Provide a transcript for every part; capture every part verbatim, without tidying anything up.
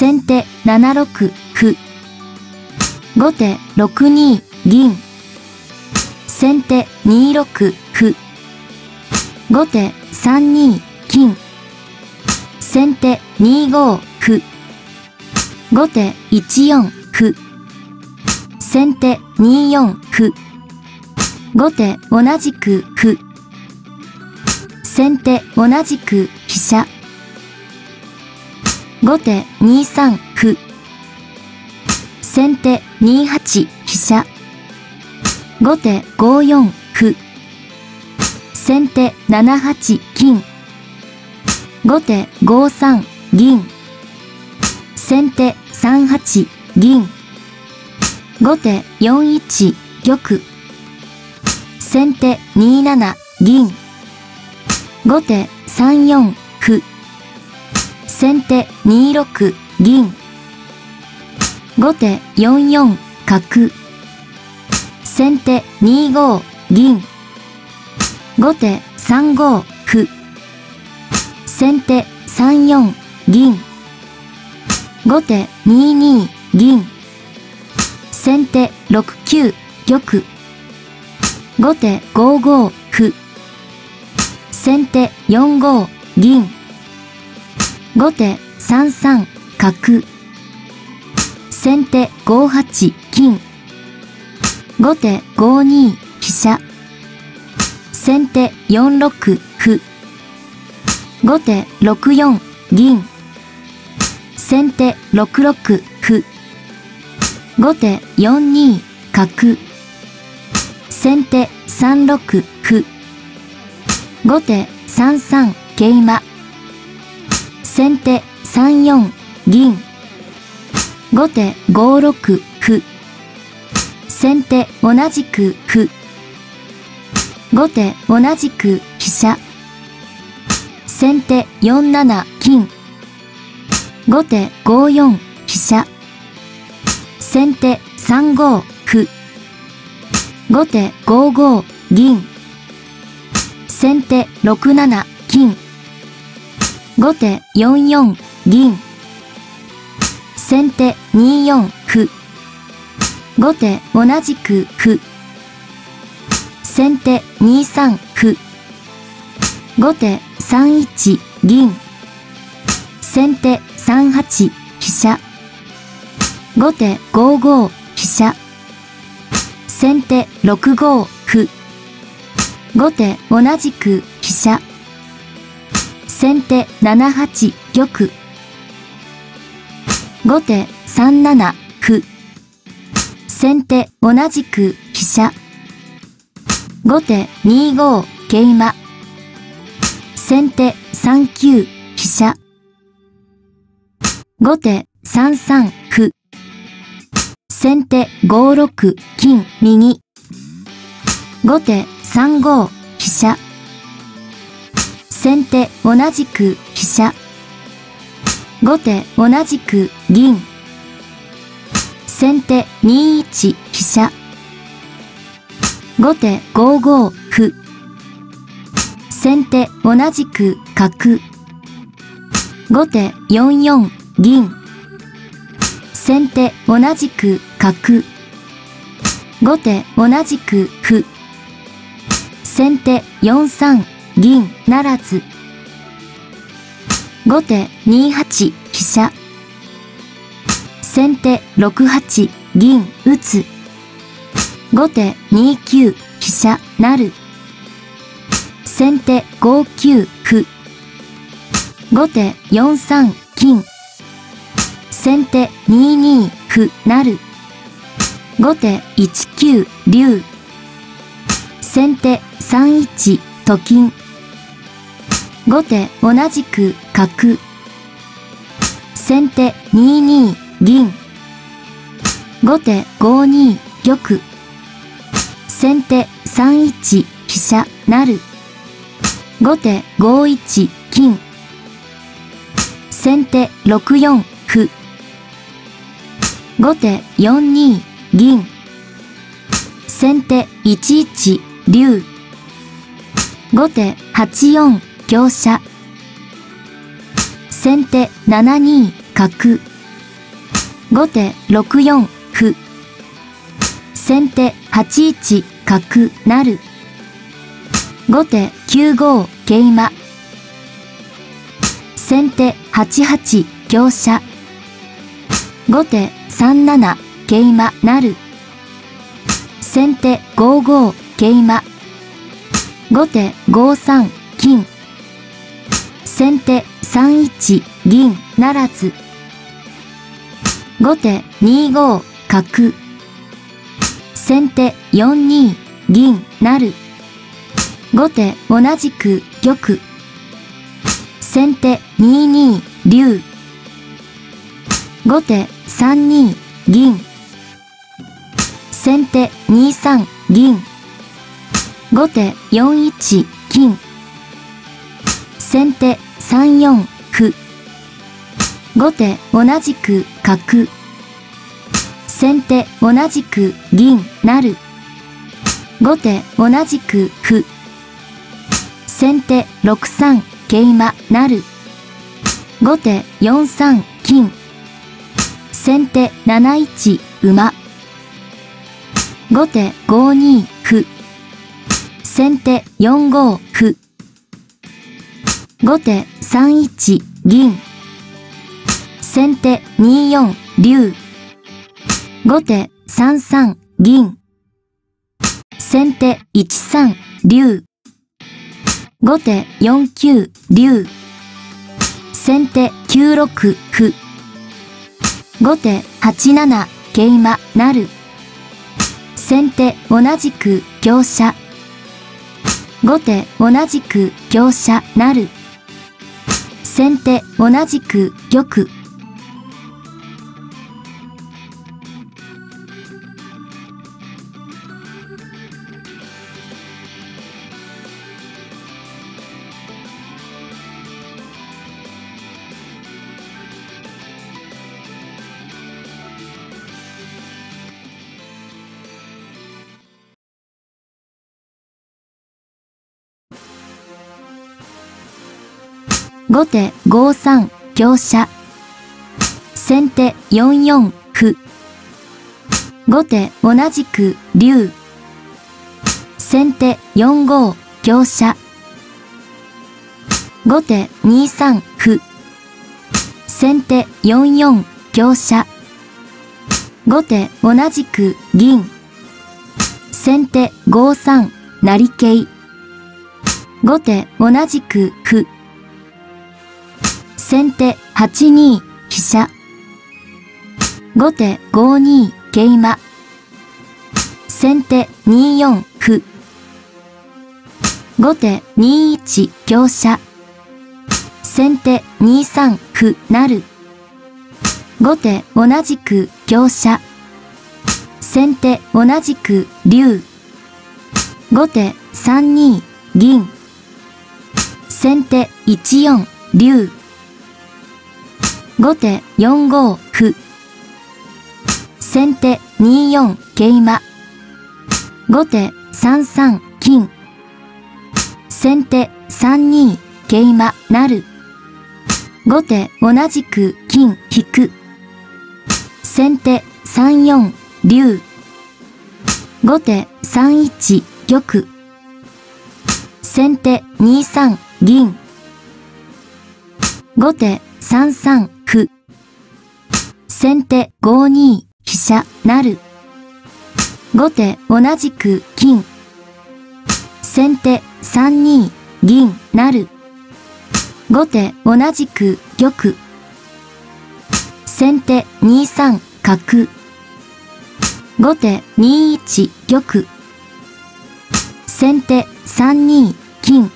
先手ななろく歩。後手ろくに銀。先手にろく歩。後手さんに金。先手にご歩。後手いちよん歩。先手によん歩。後手同じく歩。先手同じく飛車。後手にさん歩。先手にはち飛車。後手ごよん歩。先手ななはち金。後手ごさん銀。先手さんはち銀。後手よんいち玉。先手になな銀。後手さんよん歩。先手にろく銀。後手よんよん角。先手にご銀。後手さんご歩。先手さんよん銀。後手にに銀。先手ろくきゅう玉。後手ごご歩。先手よんご銀。後手さんさん角。先手ごはち金。後手ごに飛車。先手よんろく歩。後手ろくよん銀。先手ろくろく歩。後手よんに角。先手さんろく歩。後手さんさん桂馬。先手さんよん銀。後手ごろく歩。先手同じく歩。後手同じく飛車。先手よんなな金。後手ごよん飛車。先手さんご歩。後手ごご銀。先手ろくなな金。後手よんよん銀。先手によん歩。後手同じく歩。先手にさん歩。後手さんいち銀。先手さんはち飛車。後手ごご飛車。先手ろくご歩。後手同じく飛車。先手ななはち玉。後手さんなな歩。先手同じく飛車。後手にご桂馬。先手さんきゅう飛車。後手さんさん歩。先手ごろく金右。後手さんご飛車。先手同じく飛車。後手同じく銀。先手にいち飛車。後手ごご歩。先手同じく角。後手よんよん銀。先手同じく角。後手同じく歩。先手よんさん銀ならず。後手にはち飛車。先手ろくはち銀打つ。後手にきゅう飛車なる。先手ごきゅう歩。後手よんさん金。先手にに歩なる。後手いちきゅう竜。先手さんいちと金。後手同じく角。先手にに銀。後手ごに玉。先手さんいち飛車なる。後手ごいち金。先手ろくよん歩。後手よんに銀。先手いちいち竜。後手はちよん香車。先手ななに角。後手ろくよん歩。先手はちいち角成。後手きゅうご桂馬。先手はちはち香車。後手さんなな桂馬成。先手ごご桂馬。後手ごさん金。先手さんいち銀ならず。後手にご角。先手よんに銀なる。後手同じく玉。先手にに竜。後手さんに銀。先手にさん銀。後手よんいち金。先手さんよん歩。後手同じく角。先手同じく銀なる。後手同じく歩。先手ろくさん桂馬なる。後手よんさん金。先手なないち馬。後手ごに歩。先手よんご歩。後手さんいち銀。先手によん竜。後手さんさん銀。先手いちさん竜。後手よんきゅう竜。先手きゅうろく歩。後手はちなな桂馬なる。先手同じく香車。後手同じく香車なる。先手同じく玉。後手ごさん香車。先手よんよん歩。後手同じく竜。先手よんご香車。後手にさん歩。先手よんよん香車。後手同じく銀。先手ごさん成桂。後手同じく歩。先手はちに飛車。後手ごに桂馬。先手によん歩。後手にいち香車。先手にさん歩成。後手同じく香車。先手同じく竜。後手さんに銀。先手いちよん竜。後手よんご歩。先手によん桂馬。後手さんさん金。先手さんに桂馬なる。後手同じく金引く。先手さんよん竜。後手さんいち玉。先手にさん銀。後手さんさん歩。先手ごに飛車なる。後手同じく金。先手さんに銀なる。後手同じく玉。先手にさん角。後手にいち玉。先手さんに金。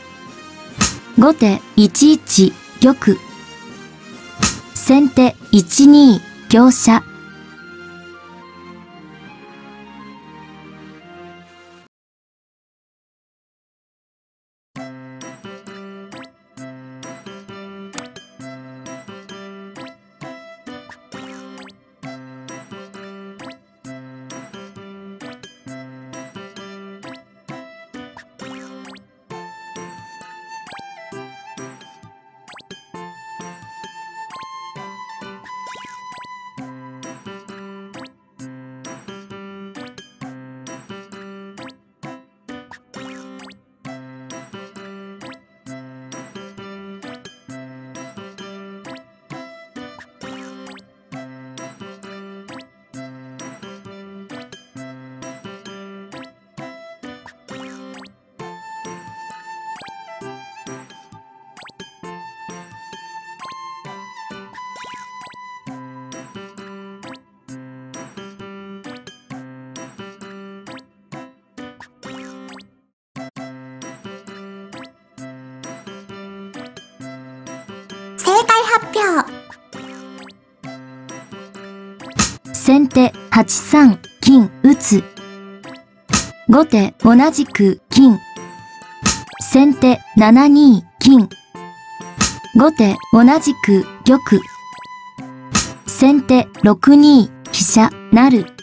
後手いちいち玉。先手いちに香車。票。先手はちさん金打つ。後手同じく金。先手ななに金。後手同じく玉。先手ろくに飛車成る。